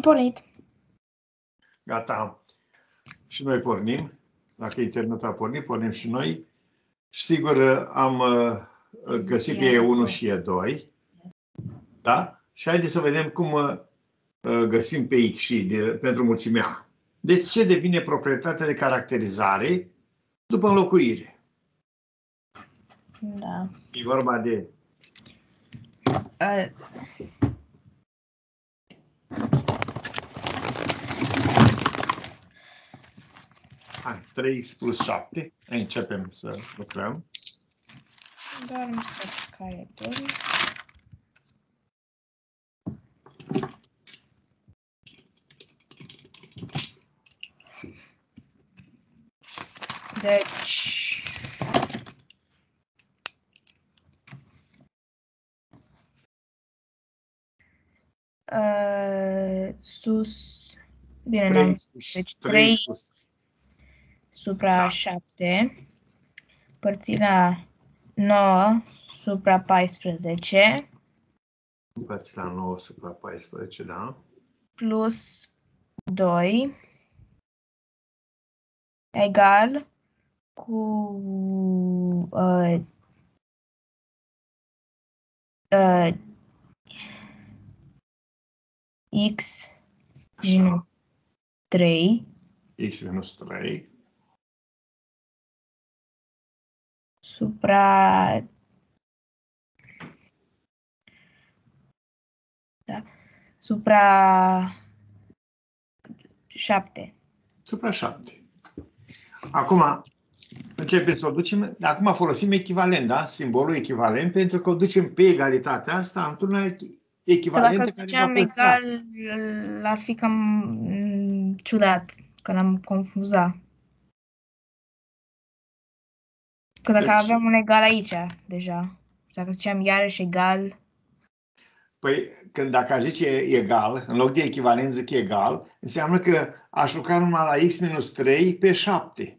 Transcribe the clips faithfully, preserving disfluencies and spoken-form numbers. pornit. Gata. Și noi pornim. Dacă internetul a pornit, pornim și noi. Sigur, am găsit pe E unu și E doi. Da? Și haideți să vedem cum găsim pe X și pentru mulțimea. Deci ce devine proprietatea de caracterizare după înlocuire? Da. E vorba de... Uh. Hai, trei X plus șapte. Hai, începem să lucrăm. Doar îmi scot caietul. Deci... Uh, sus... Bine, trei, deci trei sus. Supra da. șapte, părțit la nouă supra paisprezece. Părțit la nouă supra paisprezece, da. Plus doi. Egal cu uh, uh, x minus trei. X minus trei. Supra... Da. Supra... șapte. Supra șapte. Acum începem să o ducem, acum folosim echivalent, da? Simbolul echivalent, pentru că o ducem pe egalitatea asta într-una echivalentă. Dacă ziceam egal, ar fi cam ciudat, că l-am confuzat. Că dacă deci, aveam un egal aici, deja. Dacă ziceam iarăși egal... Păi, când dacă aș zice egal, în loc de echivalent zic egal, înseamnă că aș lucra numai la x minus trei pe șapte.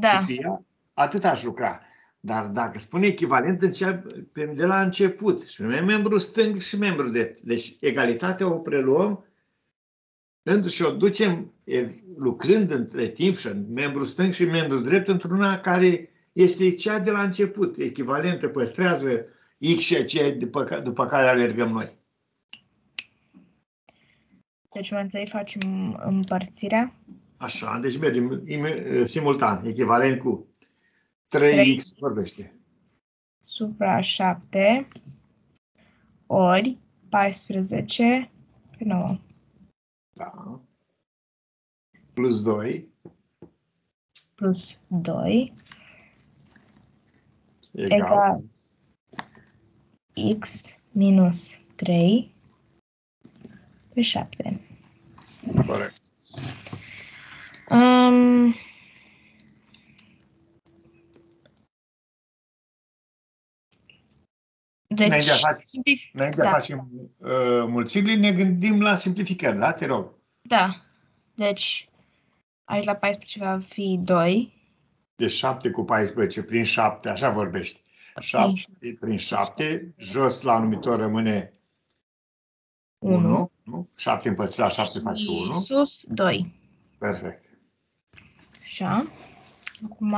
Da. Și ea, atât aș lucra. Dar dacă spune echivalent, începem de la început. Și membru stâng și membru drept. Deci egalitatea o preluăm și o ducem lucrând între timp și membru stâng și membru drept într-una care... Este cea de la început, echivalentă, păstrează X și C după, după care alergăm noi. Deci mai întâi facem împărțirea. Așa, deci mergem simultan, echivalent cu trei X vorbește. Supra șapte ori paisprezece pe nouă. Da. Plus doi. Plus doi. Egal. Egal x minus trei pe șapte. Corect. Um, deci, înainte de a face, da. face uh, mulțiri, ne gândim la simplificări, da? Te rog. Da. Deci, aici la paisprezece va fi doi. De șapte cu paisprezece, prin șapte, așa vorbești. șapte prin șapte, jos la numitor rămâne unu, nu? șapte împărțit la șapte face unu. Sus, doi. Perfect. Așa. Acum...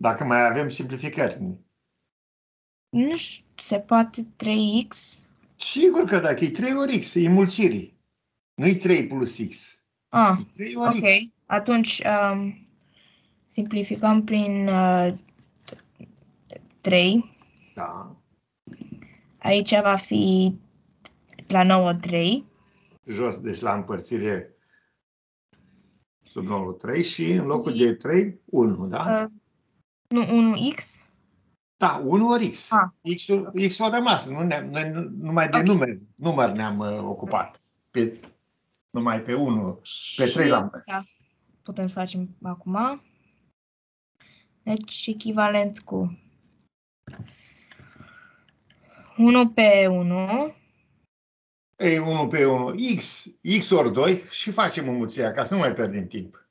Dacă mai avem simplificări. Nu știu, se poate trei X? Sigur că dacă e trei ori X, e mulțirii. Nu-i trei plus X. Ah, e trei ori okay. X. Atunci... Um... Simplificăm prin uh, trei. Da. Aici va fi la nouă, trei. Jos, deci la împărțire sub nouă, trei și în locul de trei, unu, da? Uh, nu, unu X? Da, unu ori X. Ah. X-ul, X-ul a rămas, nu ne, noi numai de okay. număr ne-am uh, ocupat. Pe, numai pe unu, pe trei la mână. Da. Putem să facem acum. Deci, echivalent cu unu pe unu. Ei, unu pe unu, X, X ori doi și facem înmulțirea, ca să nu mai pierdem timp.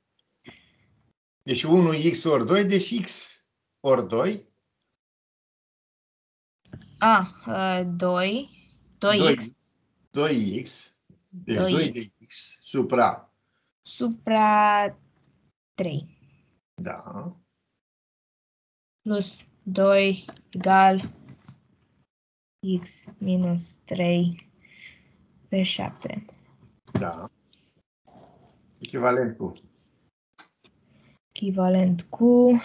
Deci unu X ori doi, deci X ori doi. A, doi, doi X. doi X, Deci doi de x supra... Supra trei. Da. Plus doi egal x minus trei pe șapte. Da. Echivalent cu... Echivalent cu...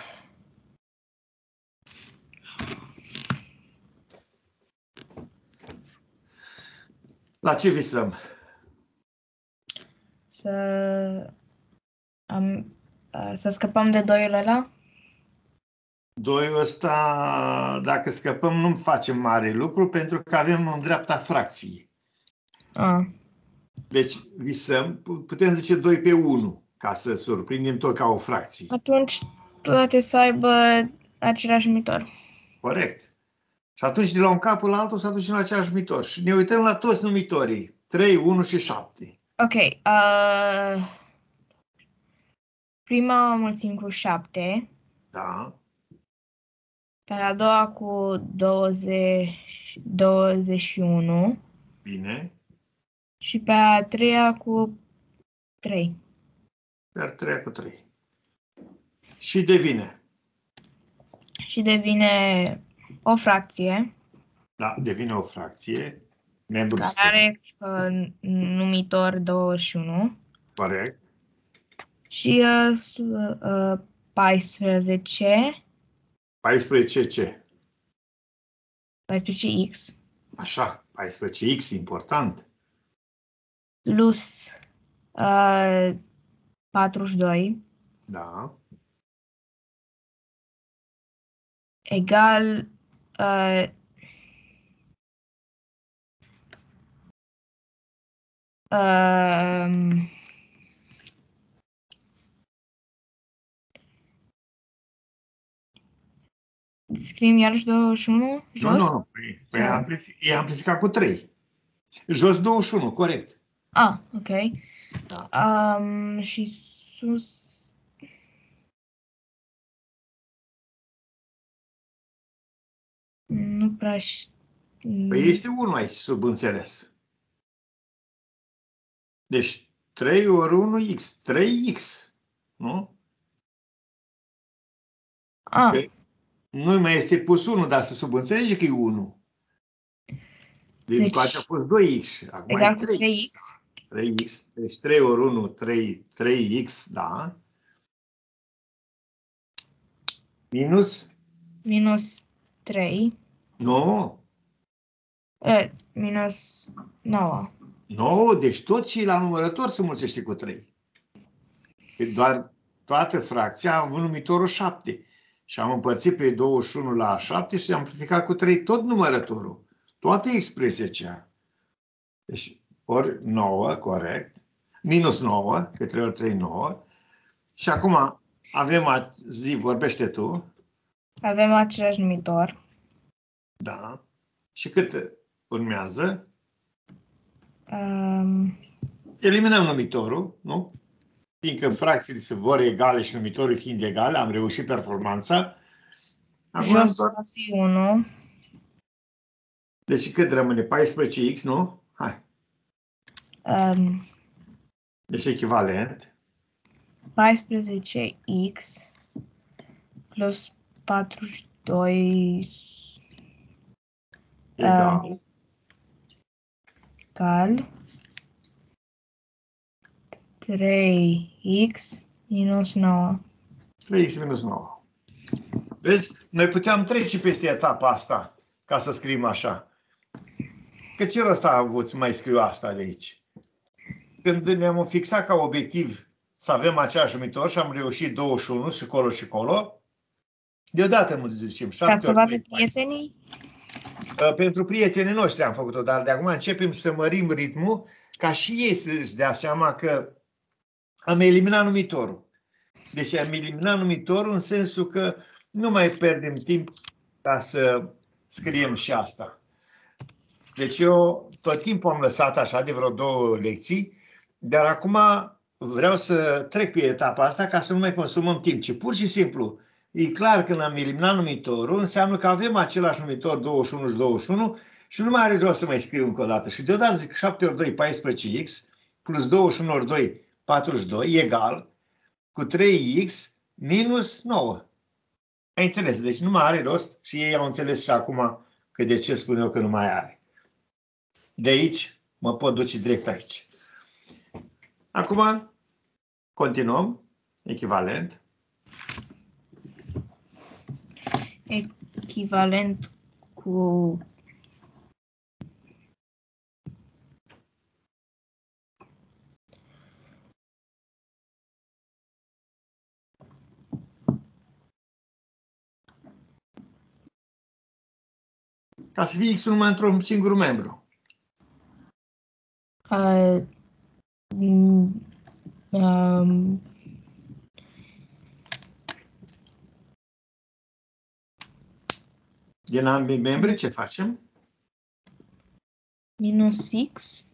La ce visăm? Să, am, să scăpăm de doiul ăla? Doiul ăsta, dacă scăpăm, nu facem mare lucru, pentru că avem în dreapta fracției. A. Deci visăm, putem zice doi pe unu, ca să surprindem tot ca o fracție. Atunci toate să aibă același numitor. Corect. Și atunci de la un capul la altul să aducem la același numitor. Și ne uităm la toți numitorii. trei, unu și șapte. Ok. Uh, prima o mulțim cu șapte. Da. Pe a doua cu douăzeci, douăzeci și unu. Bine. Și pe a treia cu trei. Pe a treia cu trei. Și devine. Și devine... O fracție. Da, devine o fracție. Membru care are uh, numitor douăzeci și unu. Corect. Și uh, uh, paisprezece. paisprezece ce? paisprezece x. Așa, paisprezece x, important. Plus uh, patruzeci și doi. Da. Egal... Uh, um, scriem iarăși douăzeci și unu? Jos? Nu, nu, păi, amplific, e amplificat cu trei. Jos douăzeci și unu, corect. Ah, ok. Da. Um, și sus... Nu prea știu. Păi este unu aici, subînțeles. Deci trei ori unu x, trei x, nu? Ah. Că nu mai este pus unu, dar se subînțelege că e unu. Din deci, toate a fost doi x, acum e trei x. trei x. Deci trei ori unu, trei, trei x, da. Minus? Minus trei. nouă. E, minus nouă. nouă, deci tot ce e la numărător se mulțește cu trei. E doar toată fracția am avut numitorul șapte. Și am împărțit pe douăzeci și unu la șapte și am amplificat cu trei tot numărătorul. Toată expresia aceea. Deci ori nouă, corect. Minus nouă, că trei ori trei, nouă. Și acum avem, zi, vorbește tu. Avem același numitor. Da. Și cât urmează? Um... Eliminăm numitorul, nu? Fiindcă fracțiile se vor egale și numitorul fiind egale, am reușit performanța. Acum jos va fi unu. Deci cât rămâne? paisprezece x, nu? Hai. Um... Deci echivalent. paisprezece x plus patruzeci și doi... Egal. Egal. trei x minus nouă. trei x minus nouă. Vezi? Noi puteam trece peste etapa asta ca să scriem așa. Că ce rost a avut să mai scriu asta de aici? Când ne-am fixat ca obiectiv să avem același numitor și am reușit douăzeci și unu și colo și colo, deodată mă zicem șapte ori trei, paisprezece. Pentru prietenii noștri am făcut-o, dar de acum începem să mărim ritmul ca și ei să-și dea seama că am eliminat numitorul. Deci am eliminat numitorul în sensul că nu mai pierdem timp ca să scriem și asta. Deci eu tot timpul am lăsat așa de vreo două lecții, dar acum vreau să trec pe etapa asta ca să nu mai consumăm timp, ci pur și simplu. E clar, când am eliminat numitorul, înseamnă că avem același numitor douăzeci și unu și douăzeci și unu Și nu mai are rost să mai scriu încă o dată. Și deodată zic șapte ori doi, paisprezece x, plus douăzeci și unu ori doi, patruzeci și doi, egal cu trei x minus nouă. Ai înțeles? Deci nu mai are rost și ei au înțeles și acum că de ce spun eu că nu mai are. De aici mă pot duce direct aici. Acum continuăm. Echivalent. Echivalent cu... Ca să fie X numai într-un singur membru. Uh, um, Din ambii membri ce facem? Minus X?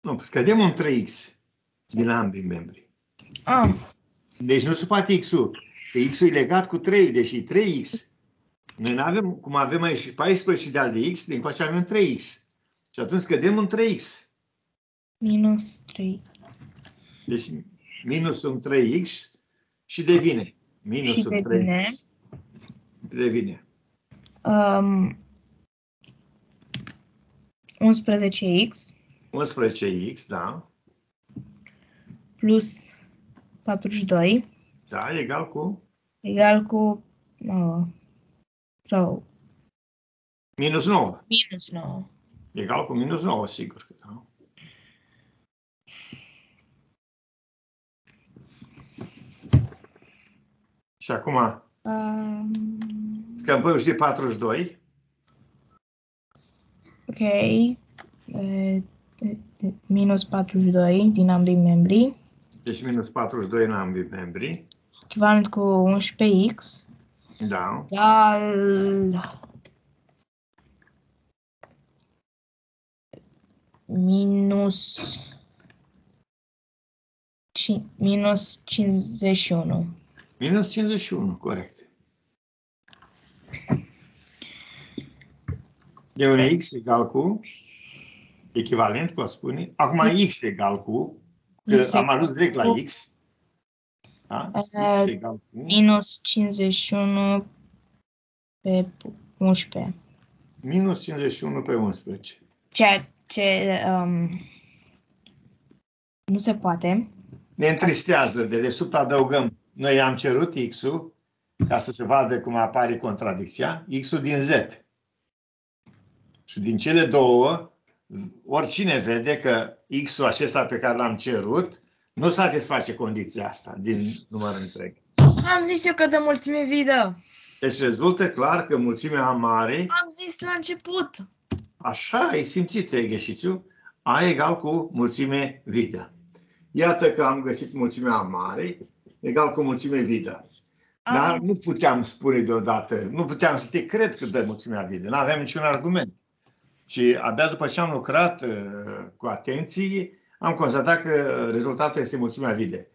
Nu, scădem un trei x din ambii membri. Ah. Deci nu se poate X-ul. X-ul e legat cu trei, deși trei x. Noi nu avem, cum avem aici și paisprezece de al de X, din coace avem un trei x. Și atunci scădem un trei x. Minus trei. Deci minus un trei x și devine. Minus și un devine. trei x. Devine. Um, unsprezece x. unsprezece x, da. Plus patruzeci și doi. Da, egal cu? Egal cu nouă. Sau... Minus nouă. Minus nouă. Egal cu minus nouă, sigur că da. Și acum... Um... Scăpăm și patruzeci și doi. Ok. E, minus patruzeci și doi din ambii membri. Deci minus patruzeci și doi în ambii membri. Echivalent cu unsprezece x. Da. Da. Minus... Ci, minus cincizeci și unu. Minus cincizeci și unu, corect. E un X egal cu, echivalent, cum spune. Acum X egal cu, că am ajuns direct la X. Da? X egal cu. Minus cincizeci și unu pe unsprezece. Minus cincizeci și unu pe unsprezece. Ceea ce um, nu se poate. Ne întristează, de desubt adăugăm. Noi am cerut X-ul, ca să se vadă cum apare contradicția, X-ul din Z. Și din cele două, oricine vede că X-ul acesta pe care l-am cerut nu satisface condiția asta din număr întreg. Am zis eu că dă mulțime vidă. Deci rezultă clar că mulțimea mare... Am zis la început. Așa ai simțit, Gheșițiu, A egal cu mulțime vidă. Iată că am găsit mulțimea mare egal cu mulțime vidă. Dar nu puteam spune deodată, nu puteam să te cred că dă mulțimea vidă. Nu aveam niciun argument. Și abia după ce am lucrat uh, cu atenție, am constatat că rezultatul este mulțimea vidă.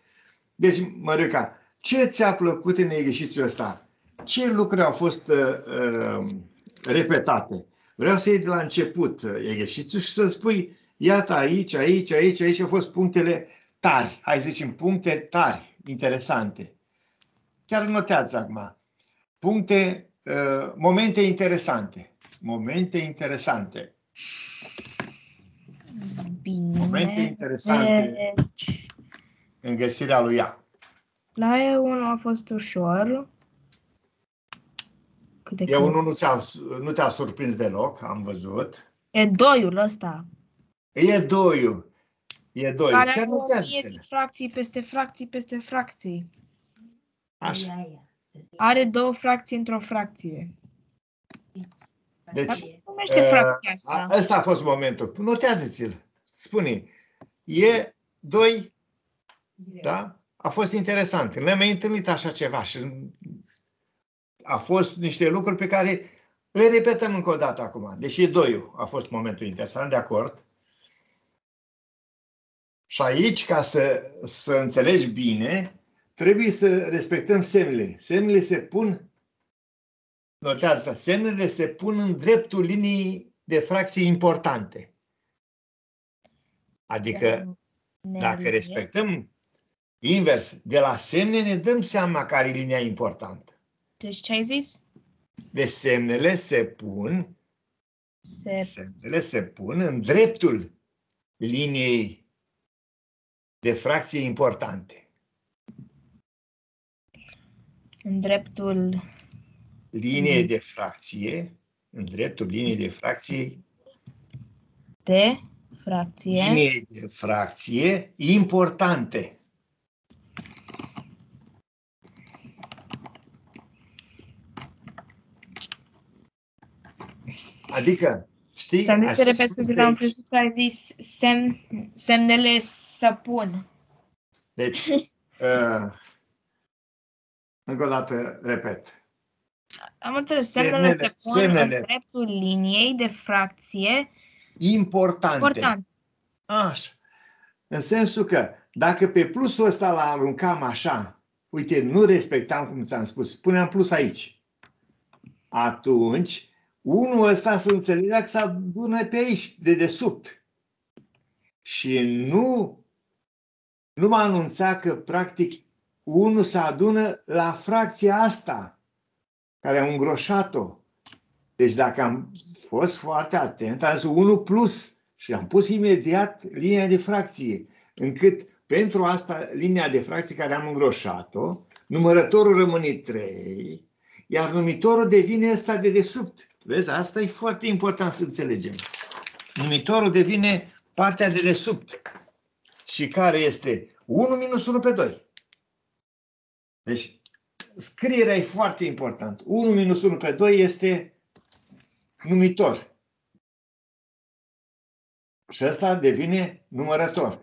Deci, Măriuca, ce ți-a plăcut în exercițiul ăsta? Ce lucruri au fost uh, repetate? Vreau să iei de la început exercițiul și să spui, iată aici, aici, aici, aici au fost punctele tari. Hai să zicem, puncte tari, interesante. Chiar notează acum. Puncte, uh, momente interesante. Momente interesante. Bine. Momente interesante deci, în găsirea lui ea. La E unu a fost ușor. E unu nu te-a nu te-a surprins deloc, am văzut. E doi-ul ăsta. E doi-ul. E doi. Care chiar notează. Fracții peste fracții peste fracții. Așa. Are două fracții într-o fracție. Deci, fracția asta? A, asta a fost momentul. Notează-ți-l. Spune, E doi, da? A fost interesant. Nu am mai întâlnit așa ceva și a fost niște lucruri pe care le repetăm încă o dată acum. Deci E doi-ul a fost momentul interesant, de acord? Și aici, ca să, să înțelegi bine, trebuie să respectăm semnele. Semnele se pun, notează, semnele se pun în dreptul liniei de fracții importante. Adică, dacă respectăm invers, de la semne ne dăm seama care e linia importantă. Deci ce ai zis? Deci semnele se pun, se... semnele se pun în dreptul liniei de fracție importante. În dreptul liniei de fracție, în dreptul liniei de fracție de fracție liniei de fracție importante. Adică, știi? Să nu se repete, că am crezut că ai zis semn, semnele să pun. Deci, uh, încă o dată, repet. Am înțeles, semnele, semnele se pun semnele în dreptul liniei de fracție importante. Important. Așa. În sensul că, dacă pe plusul ăsta l-aruncam așa, uite, nu respectam cum ți-am spus, puneam plus aici, atunci unul ăsta se înțelegea că se adună pe aici, de desubt. Și nu, nu mă anunța că, practic, unul se adună la fracția asta, care a îngroșat-o. Deci dacă am fost foarte atent, am zis unul plus și am pus imediat linia de fracție, încât pentru asta, linia de fracție care am îngroșat-o, numărătorul rămâne trei, iar numitorul devine ăsta de desubt. Vezi, asta e foarte important să înțelegem. Numitorul devine partea de desubt și care este unu minus unu pe doi. Deci, scrierea e foarte importantă. unu minus unu pe doi este numitor. Și ăsta devine numărător.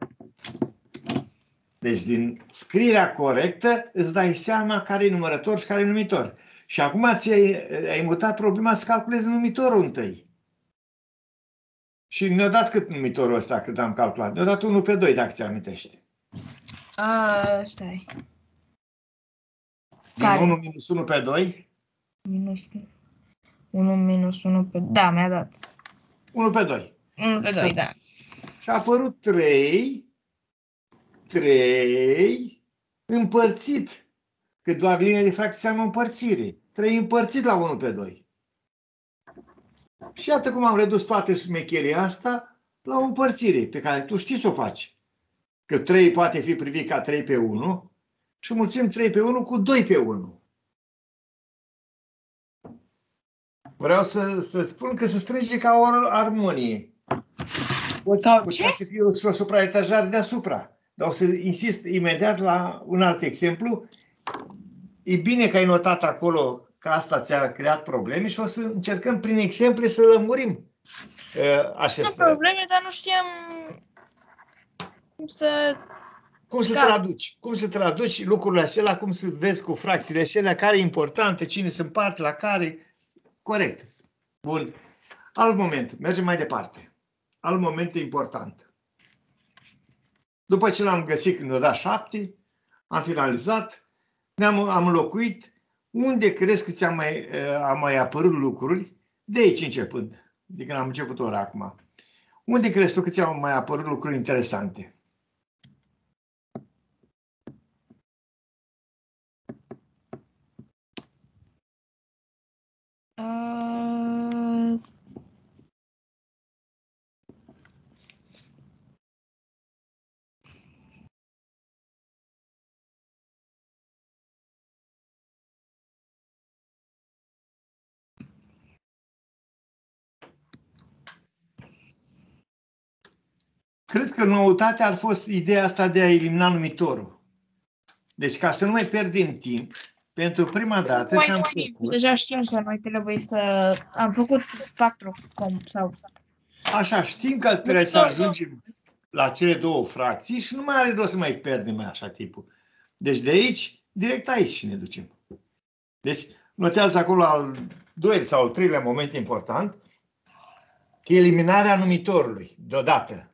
Deci, din scrierea corectă, îți dai seama care e numărător și care e numitor. Și acum ți-ai ai mutat problema să calculezi numitorul întâi. Și ne-a dat cât numitorul ăsta, cât am calculat? Ne-a dat unu pe doi, dacă ți amintește. A, stai. Din care? unu minus unu pe doi? Minus unu minus unu pe doi. Da, mi-a dat. unu pe doi. unu pe doi, da. Și a apărut trei, trei împărțit. Că doar linia de fracție înseamnă împărțire. trei împărțit la unu pe doi. Și iată cum am redus toate șmecheria asta la o împărțire, pe care tu știi să o faci. Că trei poate fi privit ca trei pe unu și mulțim trei pe unu cu doi pe unu. Vreau să, să spun că se strânge ca o armonie. Sau ce? Să fie o supraetajare deasupra. Dar o să insist imediat la un alt exemplu. E bine că ai notat acolo că asta ți-a creat probleme și o să încercăm prin exemple să lămurim uh, aceste probleme, dar nu știam cum să... Cum să traduci? Cum să traduci lucrurile acelea, cum să vezi cu fracțiile acelea, care e importante, cine se împarte la care. Corect. Bun. Alt moment. Mergem mai departe. Alt moment important. După ce l-am găsit când ne-a dat șapte, am finalizat. Ne-am am înlocuit. Unde crezi că ți-am mai, uh, mai apărut lucruri? De aici începând, de când am început ora acum. Unde crezi tu că ți-au mai apărut lucruri interesante? Uh... Cred că noutatea ar fost ideea asta de a elimina numitorul. Deci, ca să nu mai pierdem timp, pentru prima dată și-am făcut... Deja știm că noi trebuie să... Am făcut patru comp sau... Așa, știm că trebuie să ajungem la cele două fracții și nu mai are rost să mai pierdem mai așa tipul. Deci, de aici, direct aici ne ducem. Deci, notează acolo al doilea sau al treilea moment important, eliminarea numitorului, deodată.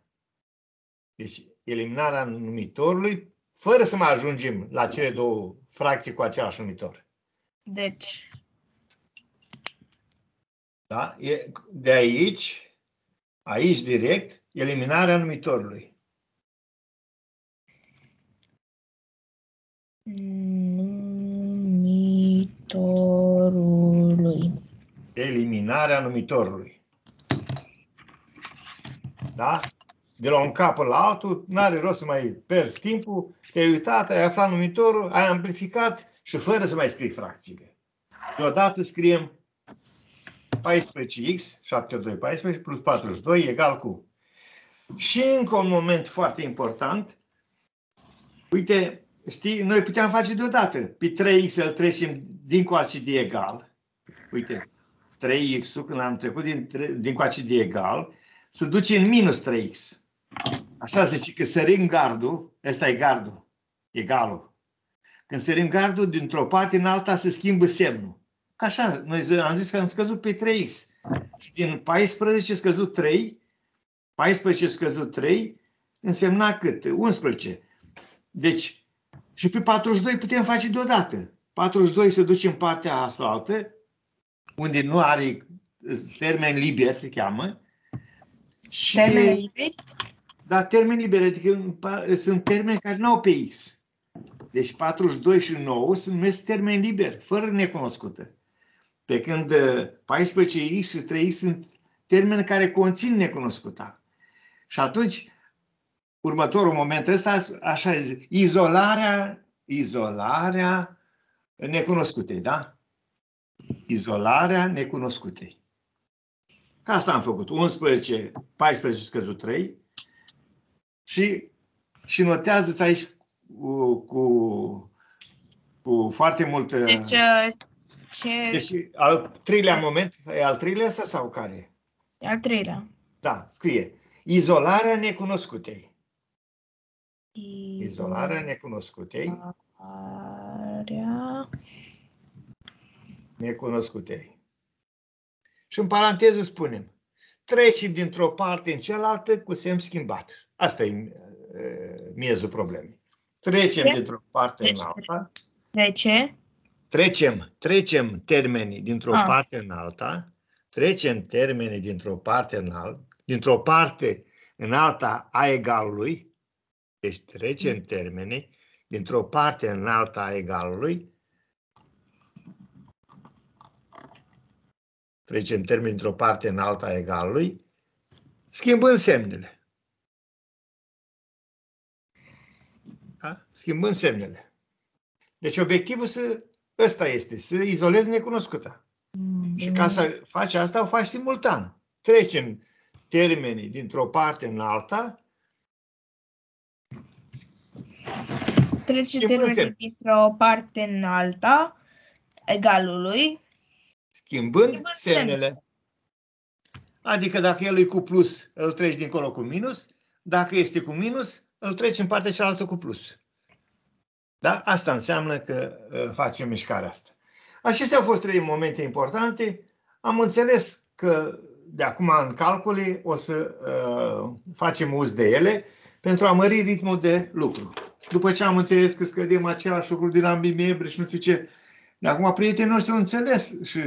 Deci, eliminarea numitorului, fără să mai ajungem la cele două fracții cu același numitor. Deci, Da? De aici, aici direct, eliminarea numitorului. Numitorului. Eliminarea numitorului. Da? De la un cap la altul, n-are rost să mai pierzi timpul, te-ai uitat, ai aflat numitorul, ai amplificat și fără să mai scrii fracțiile. Deodată scriem paisprezece x, șapte ori doi, paisprezece, plus patruzeci și doi, egal cu. Și încă un moment foarte important, uite, știi, noi puteam face deodată, pe trei x îl trecem dincoace de egal, uite, trei x-ul când l-am trecut din, dincoace de egal, se duce în minus trei x. Așa zice că sărim gardul, ăsta e gardul, egalul. Când sărim gardul, dintr-o parte în alta se schimbă semnul. Că așa, noi am zis că am scăzut pe trei x. Și din paisprezece scăzut trei, paisprezece scăzut trei, însemna cât? unsprezece. Deci, și pe patruzeci și doi putem face deodată. patruzeci și doi se duce în partea asta altă, unde nu are termen liber, se cheamă. Și, termen liber? Da, termen liber, adică sunt termeni care nu au pe x. Deci patruzeci și doi și nouă se numesc termeni liberi, fără necunoscută. Pe când paisprezece x și trei x sunt termeni care conțin necunoscuta. Și atunci, următorul moment ăsta, așa zic, izolarea, izolarea necunoscutei, da? Izolarea necunoscutei. Ca asta am făcut. unsprezece, paisprezece scăzut trei și, și notează-ți aici Cu, cu, cu foarte mult. Deci, ce... deci al treilea moment, e al treilea ăsta sau care? E al treilea. Da, scrie. Izolarea necunoscutei. Izolarea necunoscutei. Izolarea necunoscutei. Și în paranteză spunem, trecem dintr-o parte în cealaltă cu semn schimbat. Asta e, e miezul problemei. Trecem dintr-o parte deci, în alta. De ce? Trecem, trecem termenii dintr-o ah. parte în alta. Trecem termenii dintr-o parte în alta. Dintr-o parte în alta a egalului. Deci trecem termenii dintr-o parte în alta a egalului. Trecem termenii dintr-o parte în alta a egalului. Schimbând semnele. Da? Schimbând semnele. Deci obiectivul să, ăsta este, să izolezi necunoscuta. Mm. Și ca să faci asta, o faci simultan. Trecem termenii dintr-o parte în alta. Trecem termenii dintr-o parte în alta, egalului. Schimbând, schimbând semnele. semnele. Adică dacă el e cu plus, îl treci dincolo cu minus. Dacă este cu minus, îl treci în partea cealaltă cu plus. Da? Asta înseamnă că uh, facem mișcarea asta. Acestea au fost trei momente importante. Am înțeles că de acum în calcule o să uh, facem uz de ele pentru a mări ritmul de lucru. După ce am înțeles că scădem același lucru din ambii membri și nu știu ce, de acum prietenii noștri au înțeles și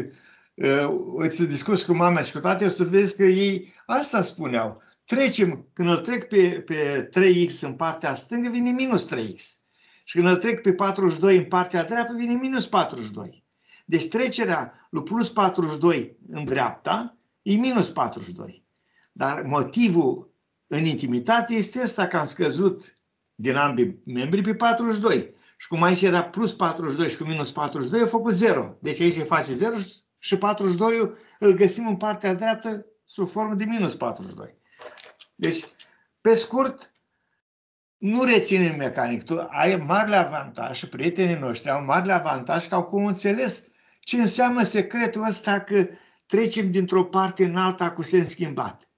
uh, să discuți cu mama și cu tate, o să vezi că ei asta spuneau. Trecem, când îl trec pe, pe trei x în partea stângă, vine minus trei x. Și când îl trec pe patruzeci și doi în partea dreaptă, vine minus patruzeci și doi. Deci trecerea lui plus patruzeci și doi în dreapta e minus patruzeci și doi. Dar motivul în intimitate este ăsta că am scăzut din ambii membri pe patruzeci și doi. Și cum aici era plus patruzeci și doi și cu minus patruzeci și doi, a făcut zero. Deci aici se face zero și patruzeci și doi îl găsim în partea dreaptă sub formă de minus patruzeci și doi. Deci, pe scurt, nu reținem mecanic. Tu ai marele avantaj și prietenii noștri au marele avantaj că au cum înțeles ce înseamnă secretul ăsta că trecem dintr-o parte în alta cu sens schimbat.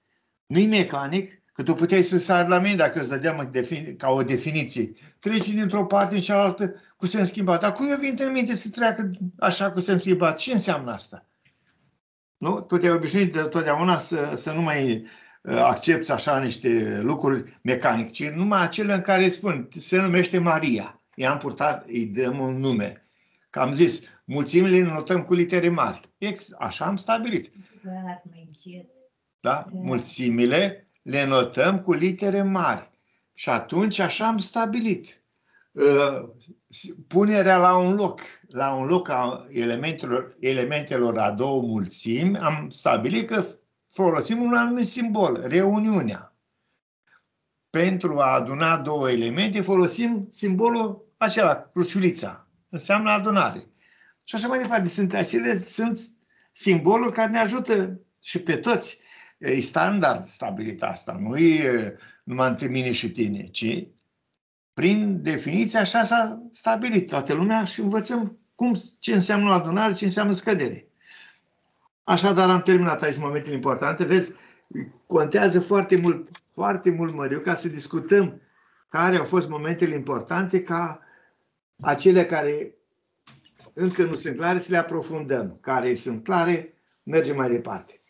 Nu-i mecanic, că tu puteai să sari la mine dacă îți dădeam ca o definiție. Trecem dintr-o parte în cealaltă cu sens schimbat. Dar cui eu vin în minte să treacă așa cu sens schimbat? Ce înseamnă asta? Nu? Tu te-ai obișnuit de totdeauna să, să nu mai... accepți așa niște lucruri mecanice, ci numai acele în care îi spun, se numește Maria. I-am purtat, îi dăm un nume. Că am zis, mulțimile le notăm cu litere mari. Așa am stabilit. Da? Mulțimile le notăm cu litere mari. Și atunci așa am stabilit. Punerea la un loc, la un loc a elementelor, elementelor a două mulțimi, am stabilit că folosim un anumit simbol, reuniunea. Pentru a aduna două elemente folosim simbolul acela, cruciulița. Înseamnă adunare. Și așa mai departe. Sunt, acele, sunt simboluri care ne ajută și pe toți. E standard stabilitatea asta. Nu e numai între mine și tine, ci prin definiție așa s-a stabilit toată lumea și învățăm cum, ce înseamnă adunare, ce înseamnă scădere. Așadar am terminat aici momentele importante. Vezi, contează foarte mult, foarte mult, Măriu, ca să discutăm care au fost momentele importante, ca acele care încă nu sunt clare să le aprofundăm. Care sunt clare, mergem mai departe.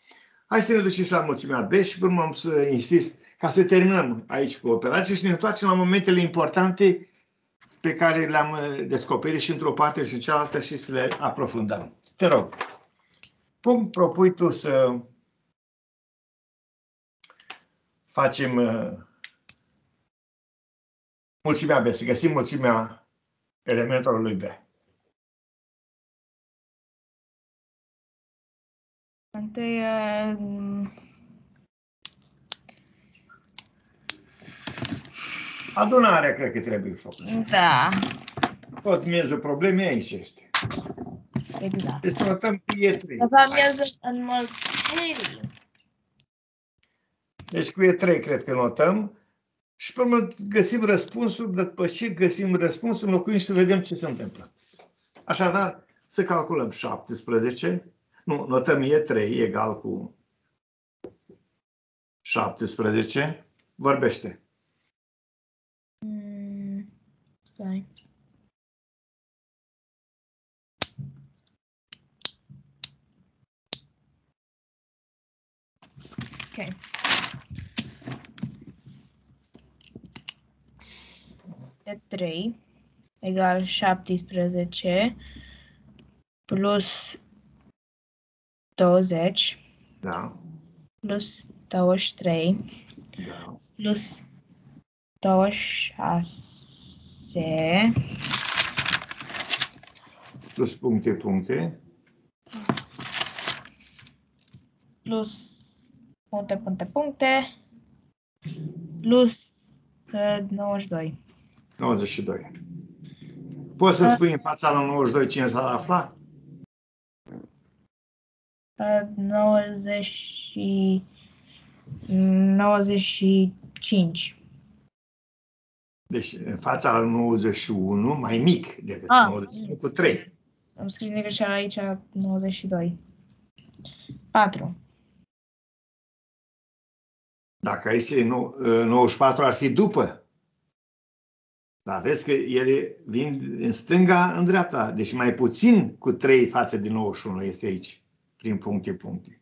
Hai să ne ducem și la mulțimea B și până am să insist ca să terminăm aici cu operație și ne întoarcem la momentele importante pe care le-am descoperit și într-o parte și în cealaltă și să le aprofundăm. Te rog, cum propui tu să facem mulțimea B, să găsim mulțimea elementelor lui B? Întâi adunarea cred că trebuie făcută. Da. Tot miezul problemei aici este. Exact. Deci notăm E trei. Să fac miezul înmulțirii. Deci cu E trei cred că notăm și pe urmă găsim răspunsul, după ce găsim răspunsul, înlocuim și să vedem ce se întâmplă. Așadar, să calculăm șaptesprezece. Nu, notăm E trei egal cu șaptesprezece. Vorbește. Mm, stai. Ok. E trei egal șaptesprezece plus douăzeci, da. Plus douăzeci și trei, da. Plus douăzeci și șase, plus puncte, puncte, plus puncte, puncte, puncte, plus nouăzeci și doi. nouăzeci și doi. Poți să spui în fața la nouăzeci și doi cine s-ar afla? nouăzeci și cinci. Deci în fața la nouăzeci și unu, mai mic decât ah, nouăzeci și unu cu trei. Am scris negreșeală aici nouăzeci și doi. patru. Dacă aici e nouăzeci și patru ar fi după. Dar vezi că ele vin în stânga, în dreapta. Deci mai puțin cu trei față de nouăzeci și unu este aici. Prin puncte, puncte.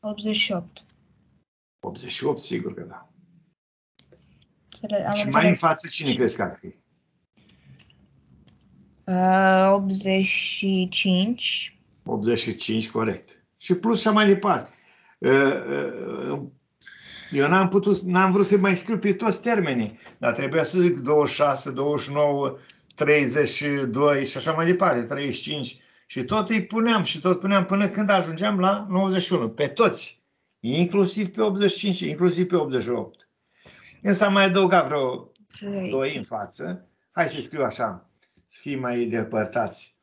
optzeci și opt. optzeci și opt, sigur că da. Am și mai în față cine crezi că ar fi? Uh, optzeci și cinci. optzeci și cinci, corect. Și plus și mai departe. Uh, uh, eu n-am putut, n-am vrut să mai scriu pe toți termenii, dar trebuia să zic douăzeci și șase, douăzeci și nouă, treizeci și doi și așa mai departe, treizeci și cinci. Și tot îi puneam și tot puneam până când ajungeam la nouăzeci și unu. Pe toți. Inclusiv pe optzeci și cinci, inclusiv pe optzeci și opt. Însă am mai adăugat vreo doi în față. Hai să scriu așa, să fii mai depărtați.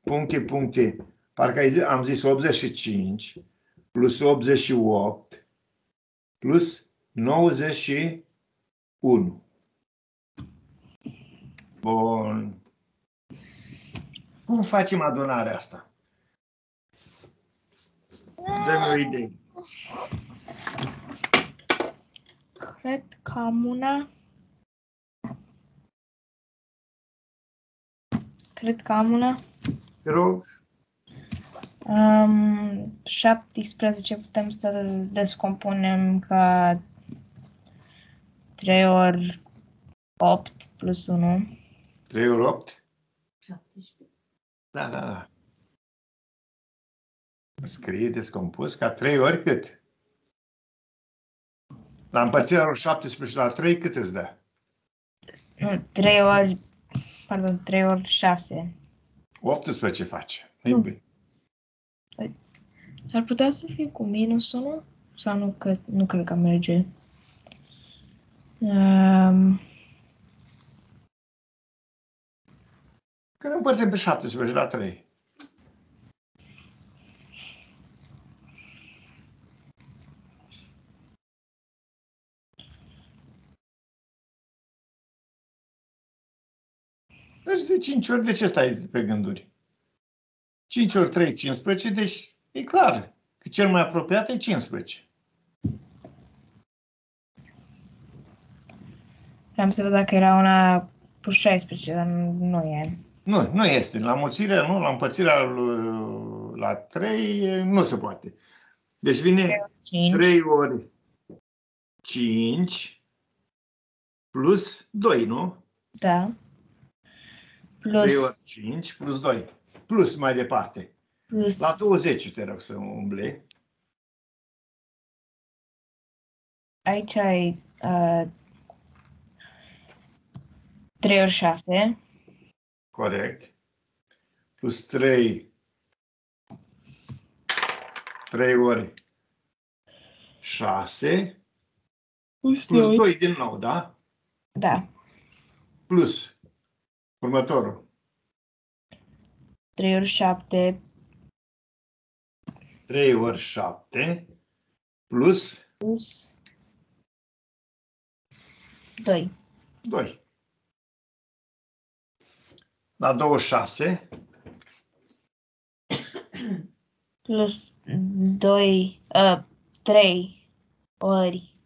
Puncte, puncte. Parcă am zis optzeci și cinci plus optzeci și opt plus nouăzeci și unu. Bun. Cum facem adunarea asta? Dă-mi o idee. Cred că am una. Cred că am una. Te rog. Um, șaptesprezece putem să descompunem ca trei ori opt plus unu. trei ori opt? șaptesprezece. Da, da, da. Scrie descompus ca trei ori cât? La împărțirea lor șaptesprezece la trei cât îți dă? trei ori, pardon, trei ori șase. optsprezece face. Nu. Ar putea să fie cu minus unu? Sau nu, că, nu cred că merge. Um... Că împărțim pe șaptesprezece la trei. Deci de cinci ori, de ce stai pe gânduri? cinci ori trei, cincisprezece, deci e clar că cel mai apropiat e cincisprezece. Vreau să văd dacă era una cu șaisprezece, dar nu e. Nu, nu este. La mulțirea, nu, la împărțirea la trei nu se poate. Deci vine cinci. trei ori cinci plus doi, nu? Da. Plus... trei ori cinci plus doi. Plus mai departe. Plus... La douăzeci te rog să umble. Aici ai uh, trei ori șase. Corect. Plus trei. trei ori șase. Plus, plus doi. doi din nou, da? Da. Plus următorul. trei ori șapte. trei ori șapte plus, plus doi. doi. La douăzeci și șase. Plus doi, uh, trei ori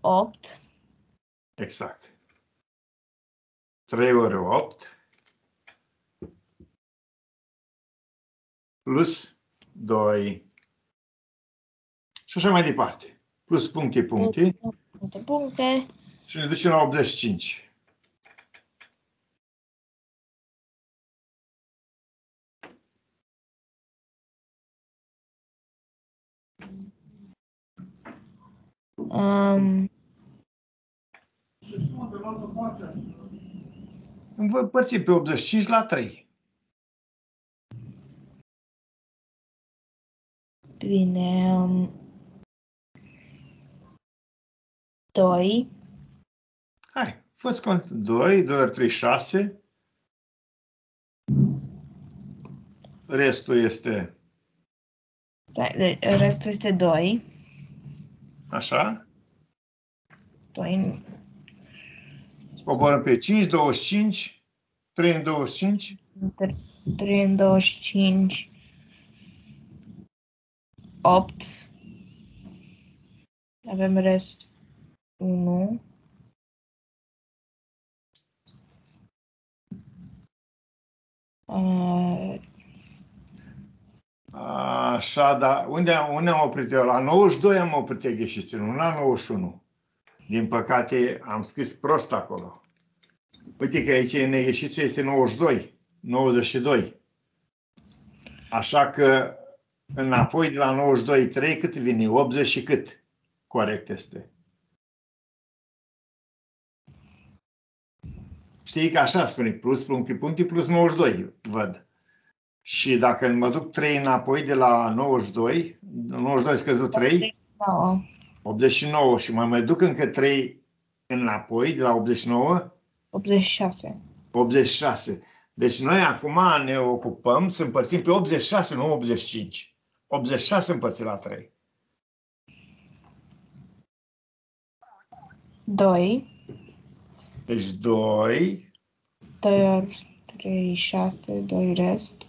opt. Exact. trei ori opt. Plus doi. Și așa mai departe. Plus puncte, puncte. Plus puncte, puncte. Și ne ducem la optzeci și cinci. Um... Împărțim pe optzeci și cinci la trei. Bine, um, doi. Hai, fă-ți cont. doi, doi ori trei, șase. Restul este... Stai, restul este doi. Așa. doi. Coborăm pe cinci, douăzeci și cinci. trei în douăzeci și cinci. trei în douăzeci și cinci. opt. Avem rest unu. Uh. Așa, dar unde, unde am oprit eu? La nouăzeci și doi am oprit ghișițul, nu la nouăzeci și unu. Din păcate am scris prost acolo. Uite că aici în ghișițul este nouăzeci și doi. nouăzeci și doi. Așa că înapoi de la nouăzeci și doi, trei, cât vine? optzeci și cât? Corect este. Știi că așa spune, plus puncte, puncte, plus nouăzeci și doi, văd. Și dacă mă duc trei înapoi de la nouăzeci și doi, nouăzeci și doi scăzut trei, optzeci și nouă și mă mai duc încă trei înapoi de la optzeci și nouă, optzeci și șase. optzeci și șase. Deci noi acum ne ocupăm să împărțim pe optzeci și șase, nu optzeci și cinci. optzeci și șase împărțit la trei. doi. Deci doi. doi ori trei, șase, doi rest.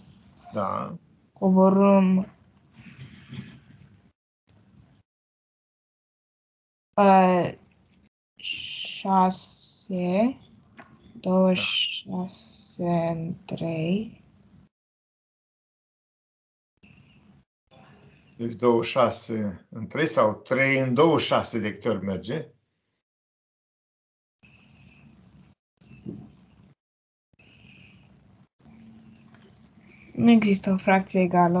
Da. Coborâm. Uh, șase. douăzeci și șase. trei. Deci douăzeci și șase în trei sau trei în douăzeci și șase de câte ori merge? Nu există o fracție egală.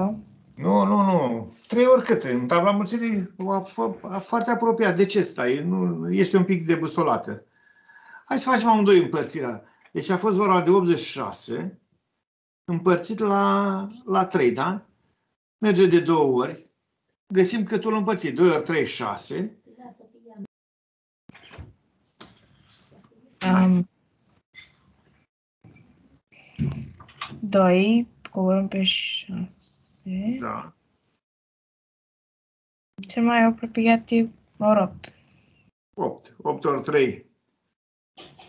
Nu, nu, nu. Trei oricâte. În tabla mulțirii foarte apropiat. De ce stai? Nu, este un pic debusolată. Hai să facem amândoi împărțirea. Deci a fost vorba de optzeci și șase împărțit la, la trei, da? Merge de două ori. Găsim cât îl împărțit. doi ori trei, șase. Um, doi, coborăm pe șase. Da. Cel mai apropiat e ori opt. opt. opt ori trei.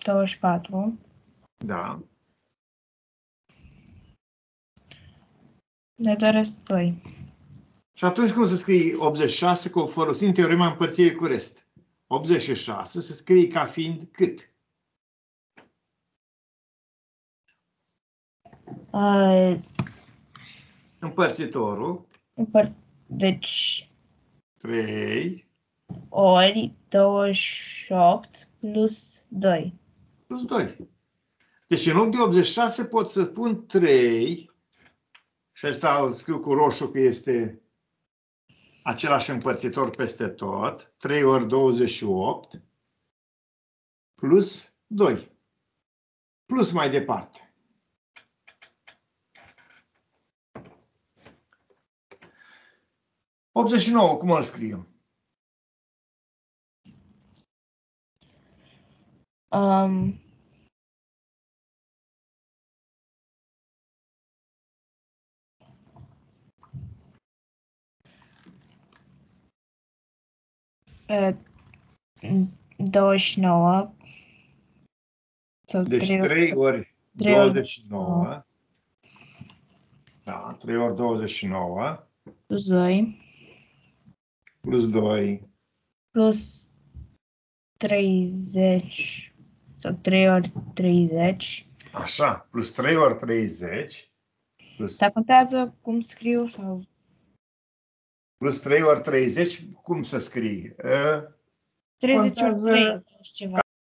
douăzeci și patru. Da. Ne doresc doi. Și atunci cum se scrie optzeci și șase cu folosind teorema împărțirii cu rest? optzeci și șase se scrie ca fiind cât? Uh, Împărțitorul. Împăr deci. trei. Ori douăzeci și opt plus doi. Plus doi. Deci în loc de optzeci și șase pot să pun trei. Și asta îl scriu cu roșu că este același împărțitor peste tot. trei ori douăzeci și opt plus doi. Plus mai departe. optzeci și nouă, cum îl scriem? Um. douăzeci și nouă. Deci trei ori douăzeci și nouă. Da, trei ori douăzeci și nouă. Plus doi. Plus doi. Plus treizeci. Sau trei ori treizeci. Așa, plus trei ori treizeci. Plus... Dar contează cum scriu sau... Plus trei ori treizeci, cum să scrii? treizeci ori treizeci ceva.